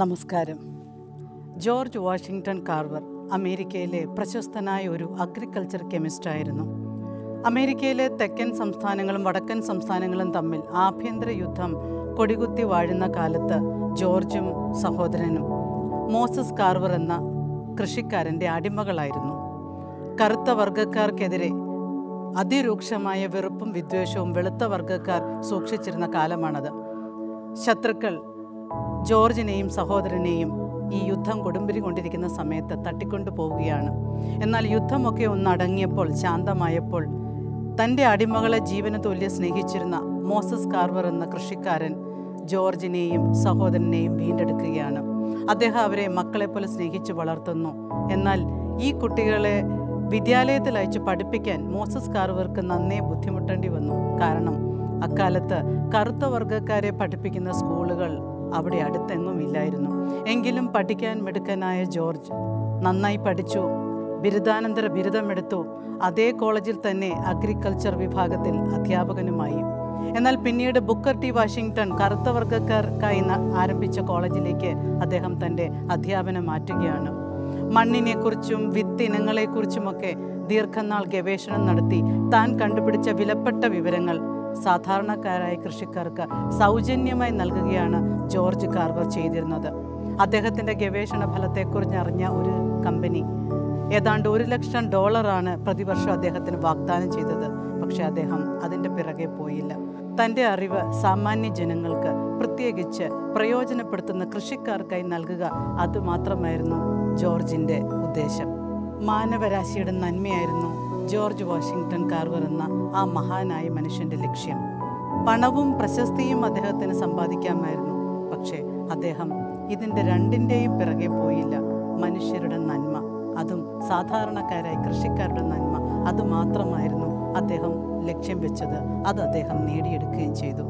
നമസ്കാരം. George Washington Carver അമേരിക്കയിലെ പ്രശസ്തനായ ഒരു അഗ്രികൾച്ചർ കെമിസ്റ്റ് ആയിരുന്നു. അമേരിക്കയിലെ തെക്കൻ സംസ്ഥാനങ്ങളും വടക്കൻ സംസ്ഥാനങ്ങളും തമ്മിൽ ആഭ്യന്തര യുദ്ധം കൊടികുത്തി വാഴുന്ന കാലത്ത് ജോർജും സഹോദരനും മോസസ് കാർവർ എന്ന കൃഷിക്കാരൻ്റെ അടിമകളായിരുന്നു. കറുത്ത വർഗ്ഗക്കാർക്കെതിരെ അതിരൂക്ഷമായ വെറുപ്പും വിദ്വേഷവും വെളുത്ത വർഗ്ഗക്കാർ സൂക്ഷിച്ചിരുന്ന കാലമാണത്. ശത്രുക്കൾ ജോർജിനെയും സഹോദരനെയും ഈ യുദ്ധം കൊടുമ്പിരി കൊണ്ടിരിക്കുന്ന സമയത്ത് തട്ടിക്കൊണ്ടു പോവുകയാണ്. എന്നാൽ യുദ്ധമൊക്കെ ഒന്നടങ്ങിയപ്പോൾ, ശാന്തമായപ്പോൾ, തൻ്റെ അടിമകളെ ജീവന തുല്യം സ്നേഹിച്ചിരുന്ന മോസസ് കാർവർ എന്ന കൃഷിക്കാരൻ ജോർജിനെയും സഹോദരനെയും വീണ്ടെടുക്കുകയാണ്. അദ്ദേഹം അവരെ മക്കളെപ്പോലെ സ്നേഹിച്ചു വളർത്തുന്നു. എന്നാൽ ഈ കുട്ടികളെ വിദ്യാലയത്തിൽ അയച്ച് പഠിപ്പിക്കാൻ മോസസ് കാർവർക്ക് നന്നേ ബുദ്ധിമുട്ടേണ്ടി വന്നു. കാരണം അക്കാലത്ത് കറുത്ത വർഗ്ഗക്കാരെ പഠിപ്പിക്കുന്ന സ്കൂളുകൾ അവിടെ അടുത്തെങ്ങും ഇല്ലായിരുന്നു. എങ്കിലും പഠിക്കാൻ മിടുക്കനായ ജോർജ് നന്നായി പഠിച്ചു, ബിരുദാനന്തര ബിരുദമെടുത്തു. അതേ കോളേജിൽ തന്നെ അഗ്രികൾച്ചർ വിഭാഗത്തിൽ അധ്യാപകനുമായി. എന്നാൽ പിന്നീട് ബുക്കർ ടി വാഷിംഗ്ടൺ കറുത്ത വർഗ്ഗക്കാർക്കായി ആരംഭിച്ച കോളേജിലേക്ക് അദ്ദേഹം തൻ്റെ അധ്യാപനം മാറ്റുകയാണ്. മണ്ണിനെക്കുറിച്ചും വിത്തിനങ്ങളെക്കുറിച്ചുമൊക്കെ ദീർഘനാൾ ഗവേഷണം നടത്തി താൻ കണ്ടുപിടിച്ച വിലപ്പെട്ട വിവരങ്ങൾ സാധാരണക്കാരായ കൃഷിക്കാർക്ക് സൗജന്യമായി നൽകുകയാണ് ജോർജ് കാർവർ ചെയ്തിരുന്നത്. അദ്ദേഹത്തിൻ്റെ ഗവേഷണ ഫലത്തെക്കുറിച്ചറിഞ്ഞ ഒരു കമ്പനി ഏതാണ്ട് $1,00,000 പ്രതിവർഷം അദ്ദേഹത്തിന് വാഗ്ദാനം ചെയ്തത്. പക്ഷേ അദ്ദേഹം അതിൻ്റെ പിറകെ പോയില്ല. തൻ്റെ അറിവ് സാമാന്യ ജനങ്ങൾക്ക്, പ്രത്യേകിച്ച് പ്രയോജനപ്പെടുത്തുന്ന കൃഷിക്കാർക്കായി നൽകുക, അതുമാത്രമായിരുന്നു ജോർജിൻ്റെ ഉദ്ദേശം. മാനവരാശിയുടെ നന്മയായിരുന്നു ജോർജ് വാഷിംഗ്ടൺ കാർവർ എന്ന ആ മഹാനായ മനുഷ്യൻ്റെ ലക്ഷ്യം. പണവും പ്രശസ്തിയും അദ്ദേഹത്തിന് സമ്പാദിക്കാമായിരുന്നു. പക്ഷേ അദ്ദേഹം ഇതിൻ്റെ രണ്ടിൻ്റെയും പിറകെ പോയില്ല. മനുഷ്യരുടെ നന്മ, അതും സാധാരണക്കാരായ കൃഷിക്കാരുടെ നന്മ, അതുമാത്രമായിരുന്നു അദ്ദേഹം ലക്ഷ്യം വെച്ചത്. അത് അദ്ദേഹം നേടിയെടുക്കുകയും ചെയ്തു.